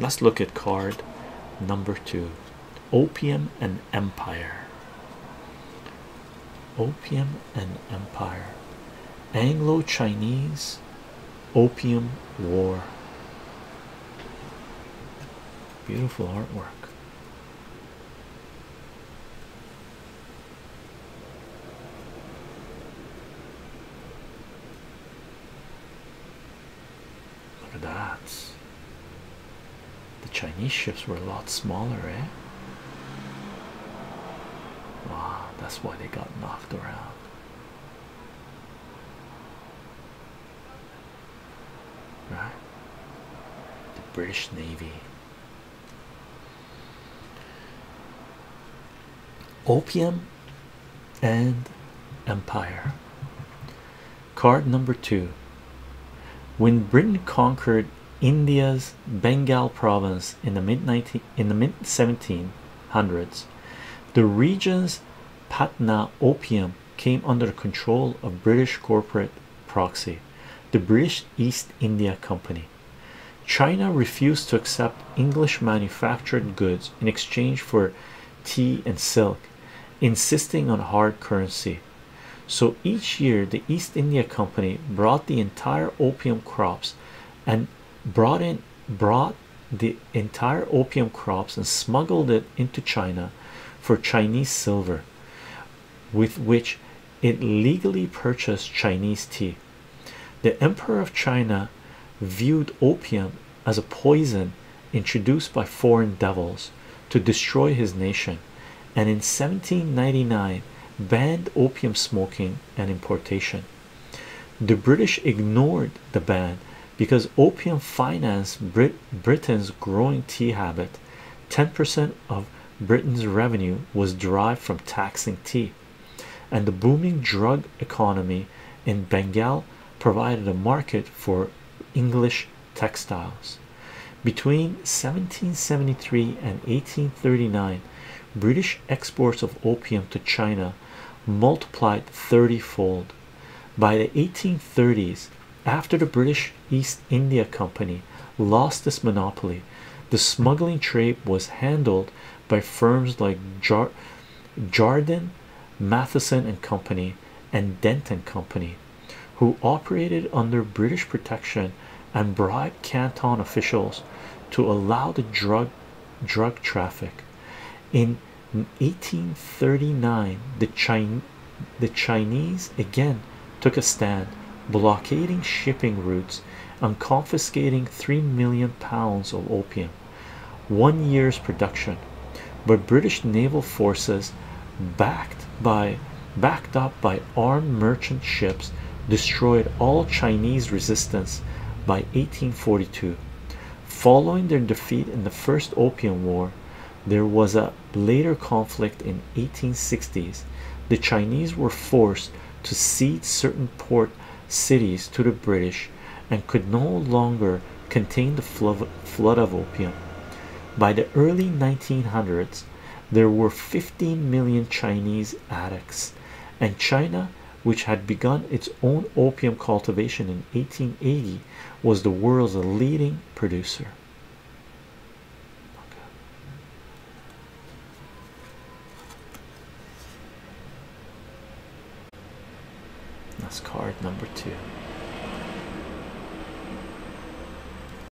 Let's look at card number 2, Opium and Empire. Opium and Empire, Anglo-Chinese Opium War. Beautiful artwork. Look at that. The Chinese ships were a lot smaller, eh? Wow, that's why they got knocked around. Right? The British Navy. Opium and Empire. Card number 2. When Britain conquered India's Bengal province in the mid 1700s, the region's Patna opium came under the control of British corporate proxy, the British East India Company. China refused to accept English manufactured goods in exchange for tea and silk, insisting on hard currency. So each year the East India Company brought the entire opium crops and smuggled it into China for Chinese silver, with which it legally purchased Chinese tea. The Emperor of China viewed opium as a poison introduced by foreign devils to destroy his nation, and in 1799 banned opium smoking and importation. The British ignored the ban because opium financed Britain's growing tea habit. 10% of Britain's revenue was derived from taxing tea, and the booming drug economy in Bengal provided a market for English textiles. Between 1773 and 1839, British exports of opium to China multiplied 30-fold. By the 1830s, after the British East India Company lost this monopoly, the smuggling trade was handled by firms like Jardine, Matheson and Company, and Denton Company, who operated under British protection and bribed Canton officials to allow the drug traffic. In 1839, the Chinese again took a stand, blockading shipping routes and confiscating 3 million pounds of opium, 1 year's production. But British naval forces, backed up by armed merchant ships, destroyed all Chinese resistance by 1842. Following their defeat in the First Opium War, there was a later conflict in 1860s. The Chinese were forced to cede certain port cities to the British and could no longer contain the flood of opium. By the early 1900s, there were 15 million Chinese addicts, and China, which had begun its own opium cultivation in 1880, was the world's leading producer. That's card number 2.